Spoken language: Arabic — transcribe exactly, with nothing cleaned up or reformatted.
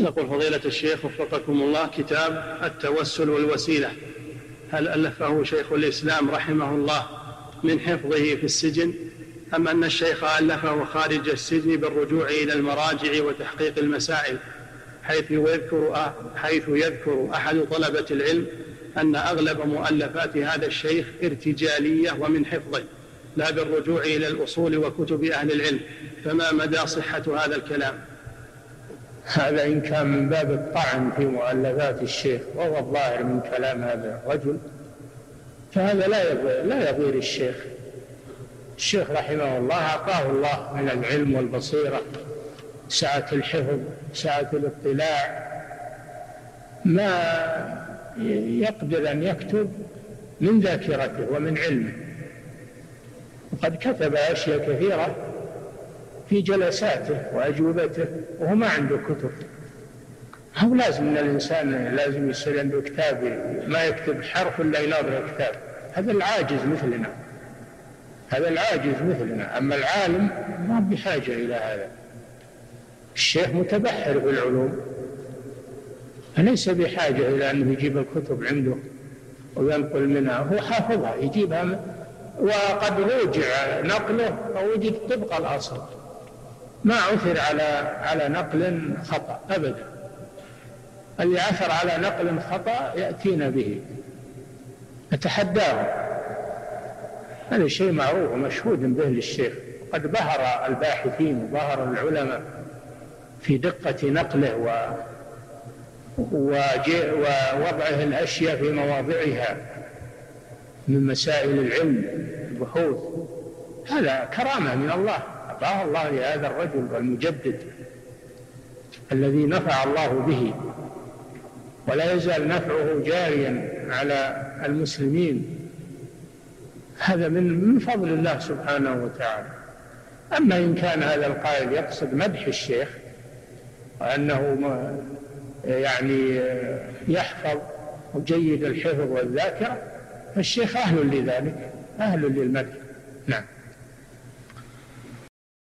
نقول فضيلة الشيخ وفقكم الله، كتاب التوسل والوسيلة هل ألفه شيخ الإسلام رحمه الله من حفظه في السجن، أم أن الشيخ ألفه خارج السجن بالرجوع إلى المراجع وتحقيق المسائل، حيث يذكر, حيث يذكر أحد طلبة العلم أن أغلب مؤلفات هذا الشيخ ارتجالية ومن حفظه لا بالرجوع إلى الأصول وكتب أهل العلم، فما مدى صحة هذا الكلام؟ هذا إن كان من باب الطعن في مؤلفات الشيخ وهو الظاهر من كلام هذا الرجل، فهذا لا يضير, لا يضير الشيخ. الشيخ رحمه الله أعطاه الله من العلم والبصيرة سعة الحفظ سعة الاطلاع، ما يقدر أن يكتب من ذاكرته ومن علمه، وقد كتب أشياء كثيرة في جلساته وأجوبته وهو ما عنده كتب. هو لازم أن الإنسان لازم يصير عنده كتاب، ما يكتب حرف إلا يناظر كتاب. هذا العاجز مثلنا هذا العاجز مثلنا أما العالم ما بحاجة إلى هذا. الشيخ متبحر في العلوم، فليس بحاجة إلى أنه يجيب الكتب عنده وينقل منها، هو حافظها يجيبها، وقد رجع نقله فوجد طبق الأصل، ما عثر على على نقل خطأ أبدا. اللي عثر على نقل خطأ يأتينا به نتحداه، هذا شيء معروف ومشهود به للشيخ. قد بهر الباحثين وبهر العلماء في دقة نقله و ووضعه الأشياء في مواضعها من مسائل العلم البحوث، هذا كرامة من الله أعطاه الله لهذا الرجل المجدد الذي نفع الله به، ولا يزال نفعه جاريا على المسلمين، هذا من من فضل الله سبحانه وتعالى. أما إن كان هذا القائل يقصد مدح الشيخ وأنه يعني يحفظ جيد الحفظ والذاكرة، الشيخ أهل لذلك أهل للمدح. نعم.